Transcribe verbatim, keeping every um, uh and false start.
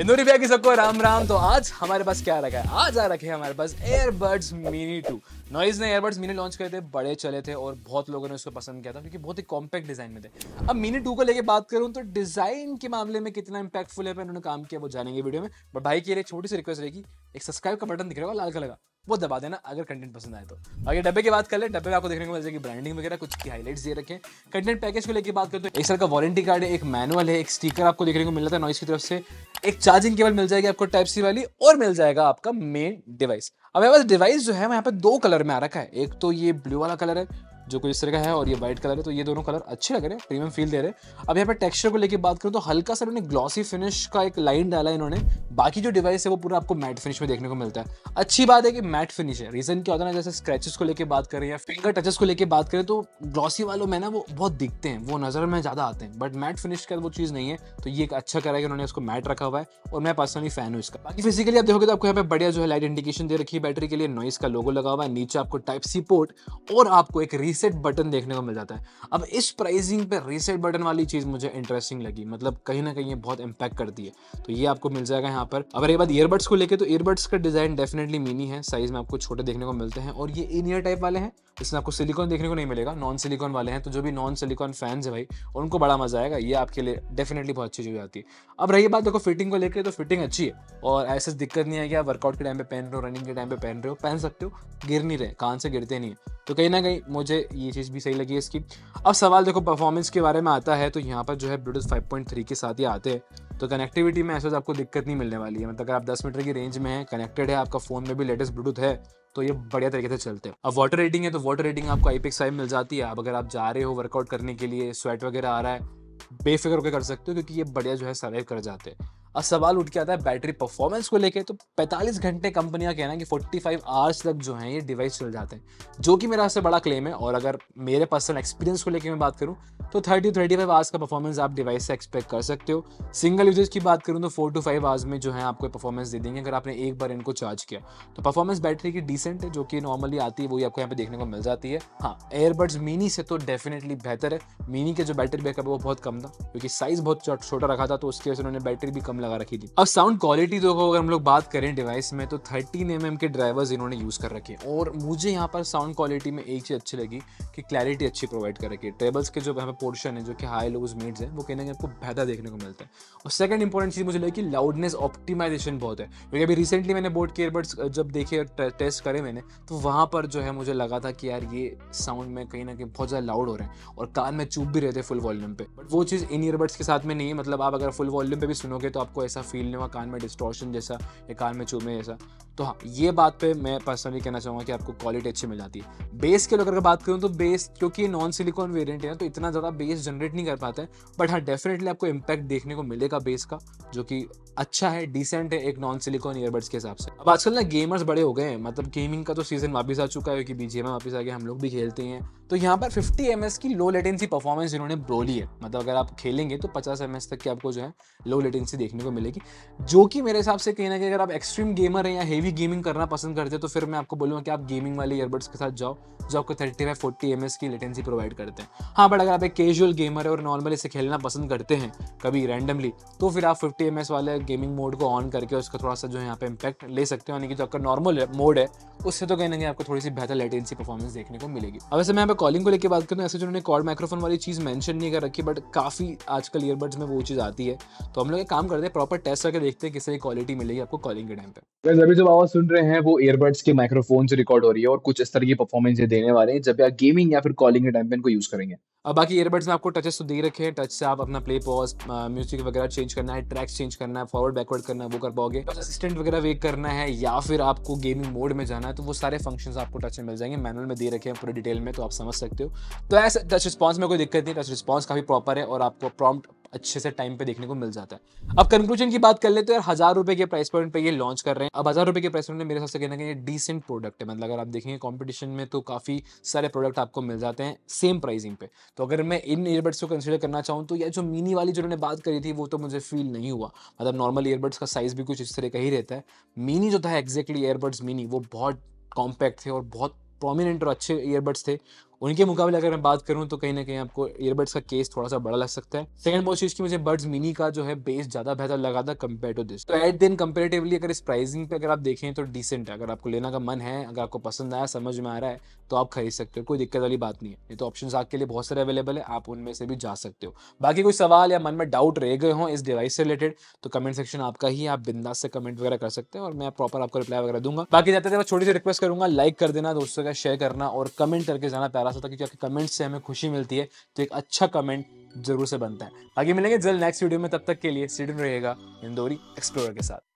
इंदौरी भैया की सबको राम राम। तो आज हमारे पास क्या रखा है? आज आ रखे हैं हमारे पास एयरबड्स मिनी टू। नॉइज ने एयरबड्स मिनी लॉन्च करे थे, बड़े चले थे और बहुत लोगों ने उसको पसंद किया था क्योंकि बहुत ही कॉम्पैक्ट डिजाइन में थे। अब मिनी टू को लेके बात करूं तो डिजाइन के मामले में कितना इंपैक्टफुल है उन्होंने काम किया वो जानेंगे वीडियो में। बट भाई की एक छोटी सी रिक्वेस्ट रहेगी, एक सब्सक्राइब का बटन दिख रहा होगा लाल कलर का, वो दबा देना अगर कंटेंट पसंद आए तो। आगे डब्बे की बात कर ले, डब्बे में आपको देखने को मिलेगा कि ब्रांडिंग वगैरह कुछ की हाइलाइट्स दे रखे हैं। कंटेंट पैकेज को लेकर बात करते हैं, एक साल का वारंटी कार्ड है, एक मैनुअल है, एक स्टीकर आपको देखने को मिल रहा था नॉइस की तरफ से, एक चार्जिंग केबल मिल जाएगी आपको टाइप सी वाली, और मिल जाएगा आपका मेन डिवाइस। अब मेरे पास डिवाइस जो है यहाँ पे दो कलर में आ रखा है, एक तो ये ब्लू वाला कलर है जो कुछ इस तरह का है और ये व्हाइट कलर है, तो ये दोनों कलर अच्छे लग रहे हैं, प्रीमियम फील दे रहे हैं। अब यहाँ पे टेक्सचर को लेके बात करूँ तो हल्का सा इन्होंने ग्लॉसी फिनिश का एक लाइन डाला है इन्होंने, बाकी जो डिवाइस है वो पूरा आपको मैट फिनिश में देखने को मिलता है। अच्छी बात है कि मैट फिनिश है, रीजन क्या होता है ना, जैसे स्क्रैचेस को लेकर बात करें या फिंगर टचेस को लेकर बात करें तो ग्लॉसी वालों में ना वो बहुत दिखते हैं, वो नजर में ज्यादा आते हैं, बट मैट फिनिश का वो चीज़ नहीं है, तो ये एक अच्छा करा है कि उन्होंने उसको मैट रखा हुआ है और मैं पर्सनली फैन हूँ इसका। बाकी फिजिकली आप देखोगे तो आपको यहाँ पे बढ़िया जो है लाइट इंडिकेशन दे रखी है, बैटरी के लिए नॉइस का लोगो लगा हुआ है, नीचे आपको टाइप सी पोर्ट और आपको एक रीसेट बटन देखने को मिल जाता है। अब इस प्राइसिंग पे रीसेट बटन वाली चीज मुझे इंटरेस्टिंग लगी, मतलब कहीं ना कहीं ये बहुत इंपैक्ट करती है, तो ये आपको मिल जाएगा यहाँ पर। अगर ये बात ईयरबड्स को लेके तो ईयरबड्स का डिजाइन डेफिनेटली मिनी है, साइज में आपको छोटे देखने को मिलते हैं और ये इन ईयर टाइप वाले हैं, इसमें आपको सिलिकॉन देखने को नहीं मिलेगा, नॉन सिलिकॉन वाले हैं, तो जो भी नॉन सिलिकॉन फैंस है भाई उनको बड़ा मजा आएगा, ये आपके लिए डेफिनेटली बहुत अच्छी चीज आती है। अब रही बात देखो फिटिंग को लेकर, तो फिटिंग अच्छी है और ऐसे दिक्कत नहीं है कि आप वर्कआउट के टाइम पे पहन रहे हो, रनिंग के टाइम पे पहन रहे हो, पहन सकते हो, गिर नहीं रहे, कान से गिरते नहीं है, तो कहीं ना कहीं मुझे ये चीज़ भी सही लगी इसकी। अब सवाल देखो परफॉर्मेंस के बारे में आता है, तो यहाँ पर जो है ब्लूटूथ फाइव पॉइंट थ्री के साथ ही आते हैं, तो कनेक्टिविटी में ऐसा आपको दिक्कत नहीं मिलने वाली है, मतलब अगर आप दस मीटर की रेंज में हैं, कनेक्टेड है, आपका फ़ोन में भी लेटेस्ट ब्लूटूथ है, तो ये बढ़िया तरीके से चलते हैं। अब वाटर रेटिंग है तो वाटर रेटिंग आपको आई पी एक्स फाइव मिल जाती है, अब अगर आप जा रहे हो वर्कआउट करने के लिए, स्वेट वगैरह आ रहा है, बेफिक्र होकर कर सकते हो क्योंकि ये बढ़िया जो है सर्वाइव कर जाते हैं। अब सवाल उठ के आता है बैटरी परफॉर्मेंस को लेके, तो पैंतालीस घंटे कंपनियां कहना है कि पैंतालीस आवर्स तक जो है ये डिवाइस चल जाते हैं, जो कि मेरा सबसे बड़ा क्लेम है। और अगर मेरे पर्सनल एक्सपीरियंस को लेके मैं बात करूं तो तीस टू पैंतीस आवर्स का परफॉर्मेंस आप डिवाइस से एक्सपेक्ट कर सकते हो। सिंगल यूजेज की बात करूँ तो फोर टू फाइव आवर्स में जो है आपको परफॉर्मेंस दे देंगे अगर आपने एक बार इनको चार्ज किया तो। परफॉर्मेंस बैटरी की डिसेंट है, जो कि नॉर्मली आती है वही आपको यहाँ पे देखने को मिल जाती है। हाँ, एयरबड्स मिनी से तो डेफिनेटली बेहतर है, मिनी के जो बैटरी बैकअप है वो बहुत कम था क्योंकि साइज बहुत छोटा रखा था, तो उसकी वजह से उन्होंने बैटरी भी कम लगा रखी थी। अब साउंड क्वालिटी देखो, अगर हम लोग बात करें डिवाइस में तो तेरह एम एम के ड्राइवर्स इन्होंने यूज कर रखे हैं और मुझे यहाँ पर साउंड क्वालिटी में एक चीज अच्छी लगी कि क्लैरिटी अच्छी प्रोवाइड कर रखी है। टेबल्स के जो यहाँ पे पोर्शन है जो कि हाई लोज मिड्स है वो कहने के आपको बेहतर देखने को मिलता है। और सेकंड इंपॉर्टेंट चीज मुझे लगी कि लाउडनेस ऑप्टिमाइजेशन बहुत है, क्योंकि अभी रिसेंटली मैंने बोट के एयरबड्स जब देखे और टेस्ट करे मैंने तो वहाँ पर जो है मुझे लगा था कि यार ये साउंड में कहीं ना कहीं बहुत ज़्यादा लाउड हो रहे हैं और कान में चुप भी रहते फुल वॉल्यूम पे, बट वो चीज़ इन ईयरबड्स के साथ में नहीं है। मतलब आप अगर फुल वॉल्यूम पे भी सुनोगे तो आपको ऐसा फील नहीं हुआ कान में डिस्टॉर्शन जैसा या कान में चूमे जैसा, तो हाँ ये बात पे मैं पर्सनली कहना चाहूँगा कि आपको क्वालिटी अच्छी मिल जाती है। बेस के अगर बात करूँ तो बेस क्योंकि नॉन सिलिकॉन वेरिएंट है तो इतना ज़्यादा बेस जनरेट नहीं कर पाता है, बट हाँ डेफिनेटली आपको इम्पैक्ट देखने को मिलेगा बेस का, जो कि अच्छा है, डिसेंट है एक नॉन सिलिकॉन ईयरबड्स के हिसाब से। अब आजकल ना गेमर्स बड़े हो गए हैं, मतलब गेमिंग का तो सीजन वापस आ चुका है क्योंकि बी जी एम वापस आ गया, हम लोग भी खेलते हैं, तो यहाँ पर फिफ्टी एम एस की लो लेटेंसी परफॉर्मेंस इन्होंने बोली है, मतलब अगर आप खेलेंगे तो पचास एम एस तक की आपको जो है लो लेटेंसी देखने को मिलेगी, जो कि मेरे हिसाब से कहीं ना कहीं अगर आप एक्सट्रीम गेमर हैं या हेवी गेमिंग करना पसंद करते हैं तो फिर मैं आपको बोलूँगा कि आप गेमिंग वाले ईयरबड्स के साथ जाओ जो आपको thirty five forty M S की लेटेंसी प्रोवाइड करते हैं। हाँ, बट अगर आप एक कैजुअल गेमर है और नॉर्मली इसे खेलना पसंद करते हैं कभी रैंडमली, तो फिर आप फिफ्टी एम एस वाले गेमिंग मोड को ऑन करके उसका थोड़ा सा जो है यहाँ पे इम्पैक्ट ले सकते हो, यानी कि जो आपका नॉर्मल मोड है उससे तो कहीं ना कहीं आपको थोड़ी सी बेहतर लेटेंसी परफॉर्मेंस देखने को मिलेगी। अब वैसे मैं यहाँ पे कॉलिंग को लेकर बात करूँ तो ऐसे जिन्होंने कॉर्ड माइक्रोफोन वाली चीज़ मेंशन नहीं कर रखी, बट काफ़ी आजकल ईयरबड्स में वो चीज़ आती है, तो हम लोग एक काम करते हैं प्रॉपर टेस्ट करके देखते हैं किससे क्वालिटी मिलेगी आपको कॉलिंग के टाइम पे। अभी जो आवाज़ सुन रहे हैं वो ईयरबड्स के माइक्रोफोन से रिकॉर्ड हो रही है और कुछ इस तरह की परफॉर्मेंस ये देने वाले हैं जब आप गेमिंग या फिर कॉलिंग के टाइम पे इनको यूज़ करेंगे। अब बाकी ईयरबड्स में आपको टचेस तो दे रखे हैं, टच से आप अपना प्ले पॉज, म्यूजिक वगैरह चेंज करना है, ट्रैक्स चेंज करना है, फॉरवर्ड बैकवर्ड करना है वो कर पाओगे, तो असिस्टेंट वगैरह वेक करना है या फिर आपको गेमिंग मोड में जाना है तो वो सारे फंक्शंस आपको टच में मिल जाएंगे, मैनुअल में दे रखे हैं पूरे डिटेल में, तो आप समझ सकते हो। तो ऐसे टच रिस्पॉन्स में कोई दिक्कत नहीं, टच रिस्पॉन्स काफ़ी प्रॉपर है और आपको प्रॉम्प्ट अच्छे से टाइम पे देखने को मिल जाता है। अब कंक्लूजन की बात कर लेते हैं, हजार रुपए के प्राइस पॉइंट पे ये लॉन्च कर रहे हैं। अब हजार रुपए के प्राइस पॉइंट में मेरे हिसाब से कहना कि ये डिसेंट प्रोडक्ट है, मतलब अगर आप देखेंगे कंपटीशन में तो काफी सारे प्रोडक्ट आपको मिल जाते हैं सेम प्राइसिंग पे, तो अगर मैं इन ईयरबड्स को कंसिडर करना चाहूँ तो यह जो मिनी वाली जिन्होंने बात करी थी वो तो मुझे फील नहीं हुआ, मतलब नॉर्मल ईयरबड्स का साइज भी कुछ इस तरह का ही रहता है, मिनी जो था एक्जैक्टली ईयरबड्स मिनी वो बहुत कॉम्पैक्ट थे और बहुत प्रोमिनेंट और अच्छे ईयरबड्स थे, उनके मुकाबले अगर मैं बात करूँ तो कहीं ना कहीं आपको ईयरबड्स का केस थोड़ा सा बड़ा लग सकता है। सेकंड बहुत चीज़ की मुझे बड्स मिनी का जो है बेस ज़्यादा बेहतर लगा था कंपेयर टू दिस। तो एट देन कंपेरेटिवली अगर इस प्राइसिंग पे अगर आप देखें तो डिसेंट है। अगर आपको लेना का मन है, अगर आपको पसंद आया, समझ में आ रहा है तो आप खरीद सकते हो, कोई दिक्कत वाली बात नहीं है। ये तो ऑप्शन आपके लिए बहुत सारे अवेलेबल है, आप उनमें से भी जा सकते हो। बाकी कोई सवाल या मन में डाउट रह गए हों इस डिवाइस से रिलेटेड तो कमेंट सेक्शन आपका ही है, आप बिंदास से कमेंट वगैरह कर सकते हैं और मैं प्रॉपर आपको रिप्लाई वगैरह दूंगा। बाकी जाते थे मैं छोटी सी रिक्वेस्ट करूंगा, लाइक कर देना, दोस्तों का शेयर करना और कमेंट करके जाना प्यारा सा, क्योंकि आपके कमेंट से हमें खुशी मिलती है तो एक अच्छा कमेंट जरूर से बनता है। बाकी मिलेंगे जल्द नेक्स्ट वीडियो में, तब तक के लिए स्टे ट्यून्ड रहिएगा इंदौरी एक्सप्लोरर के साथ।